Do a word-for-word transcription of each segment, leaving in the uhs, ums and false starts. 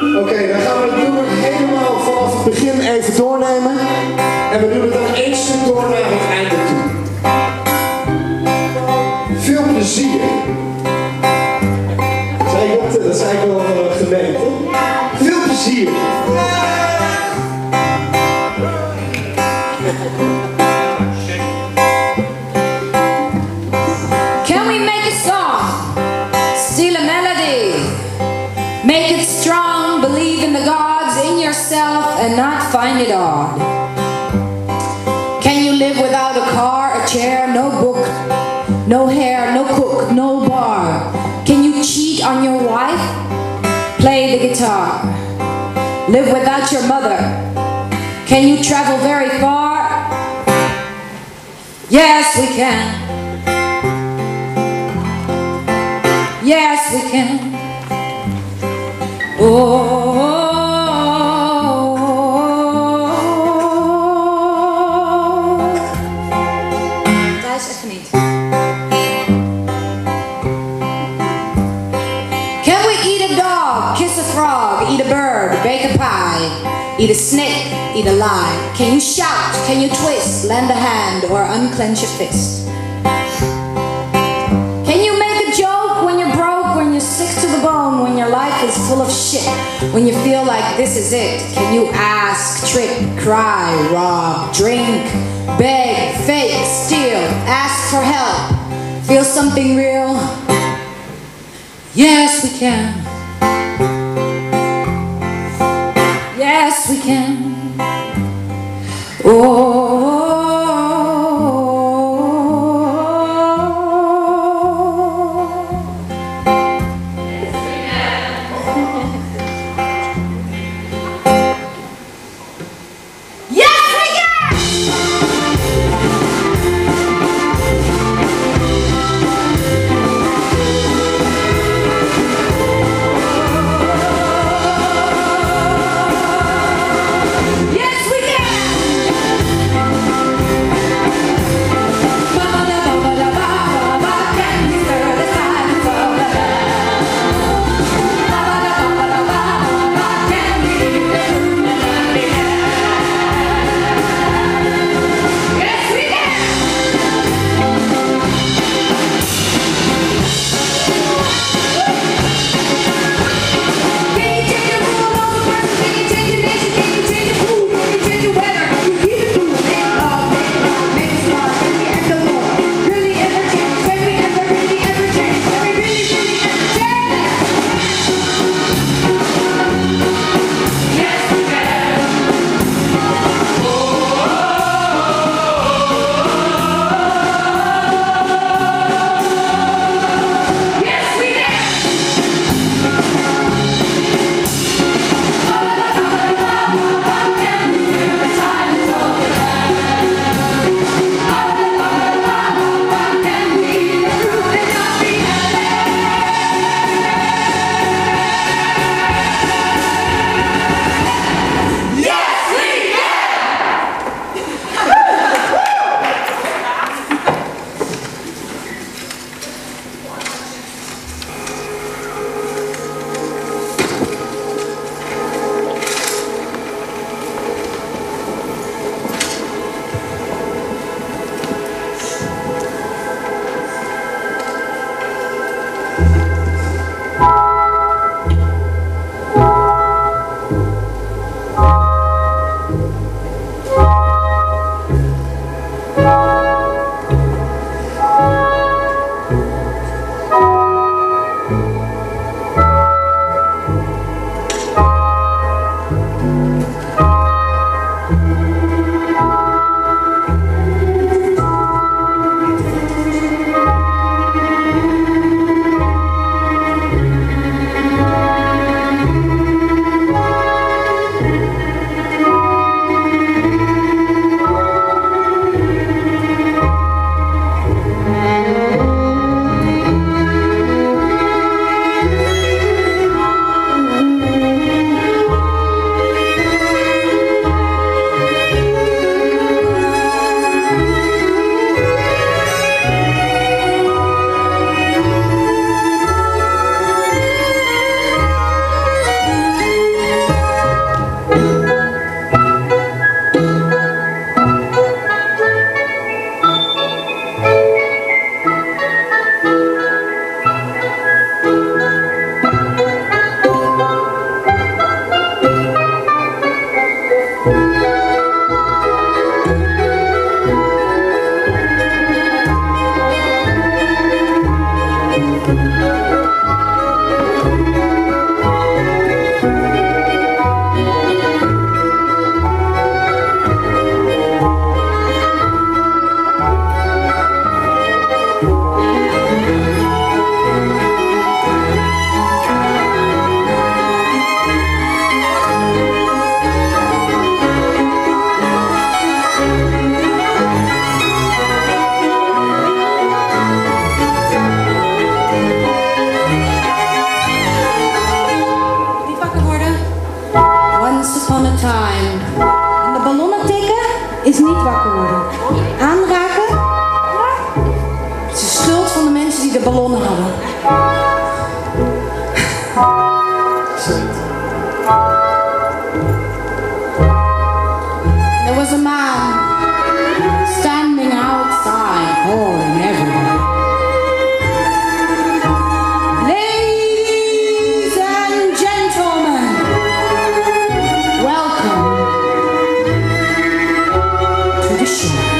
Oké, okay, dan gaan we het nummer helemaal vanaf het begin even doornemen. En we doen het dan één stuk door naar het einde toe. Veel plezier. Zij dat, dat zei ik wel uh, gemerkt, hoor. Veel plezier. Can we make a song? Steal a melody. Make it strong, believe in the gods, in yourself, and not find it odd. Can you live without a car, a chair, no book, no hair, no cook, no bar? Can you cheat on your wife? Play the guitar. Live without your mother. Can you travel very far? Yes, we can. Yes, we can. Oh, dat is echt niet. Can we eat a dog, kiss a frog, eat a bird, bake a pie, eat a snake, eat a lion? Can you shout, can you twist, lend a hand or unclench a fist? When your life is full of shit, when you feel like this is it, can you ask, trick, cry, rob, drink, beg, fake, steal, ask for help, feel something real? Yes, we can. Yes, we can. Oh. ballonnen hadden. There was a man standing outside calling everyone. Ladies and gentlemen, welcome to the show.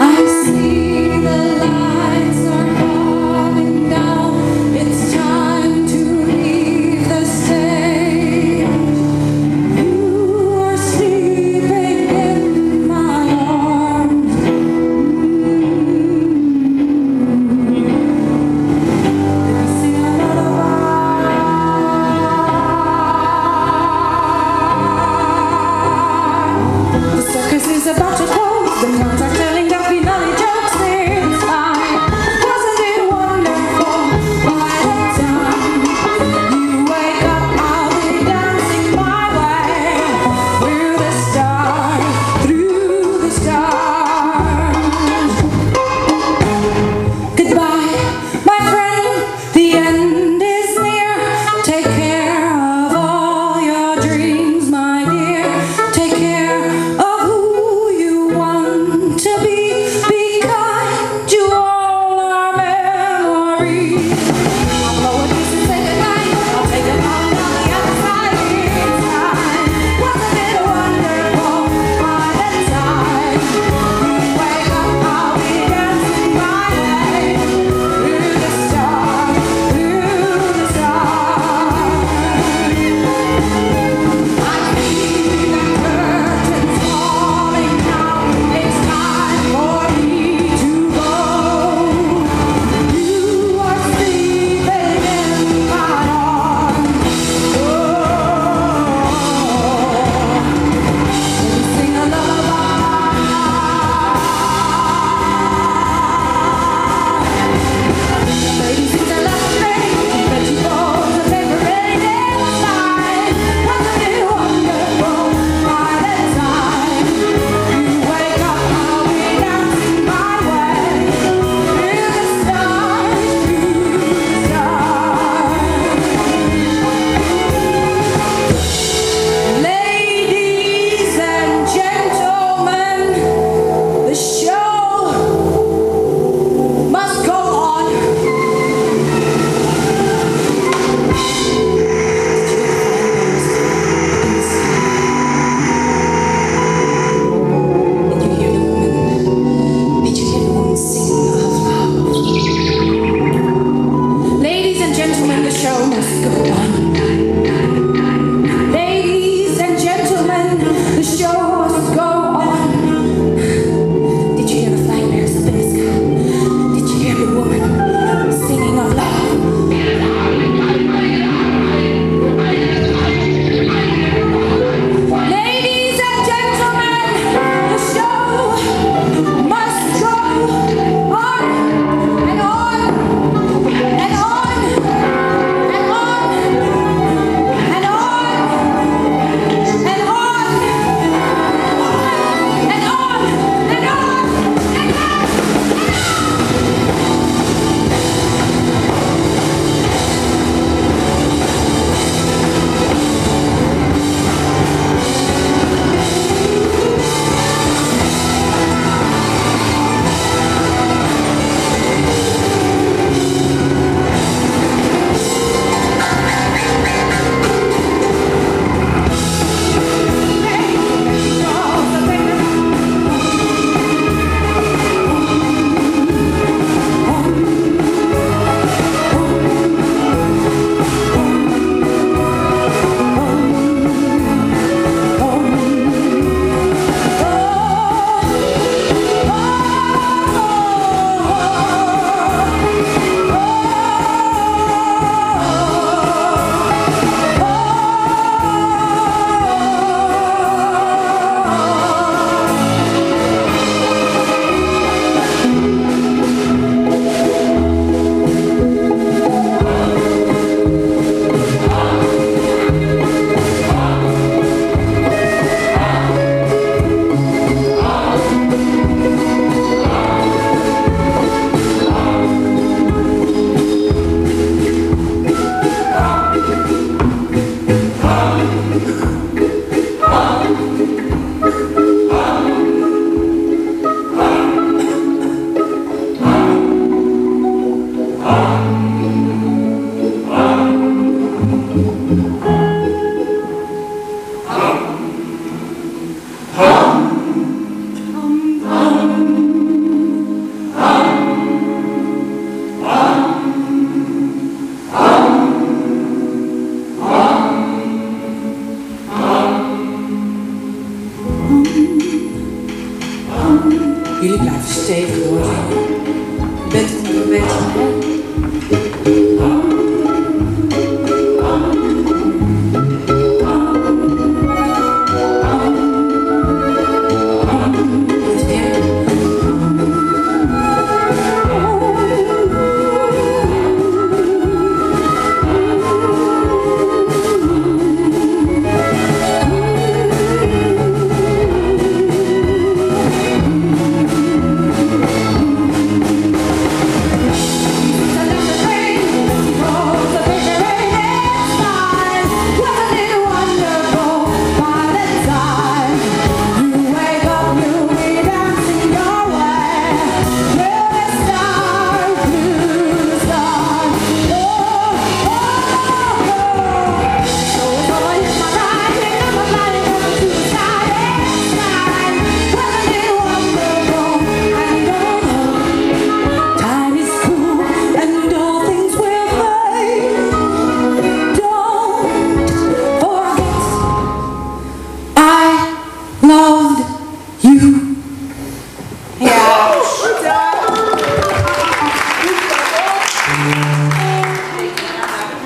Oh,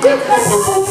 Yes.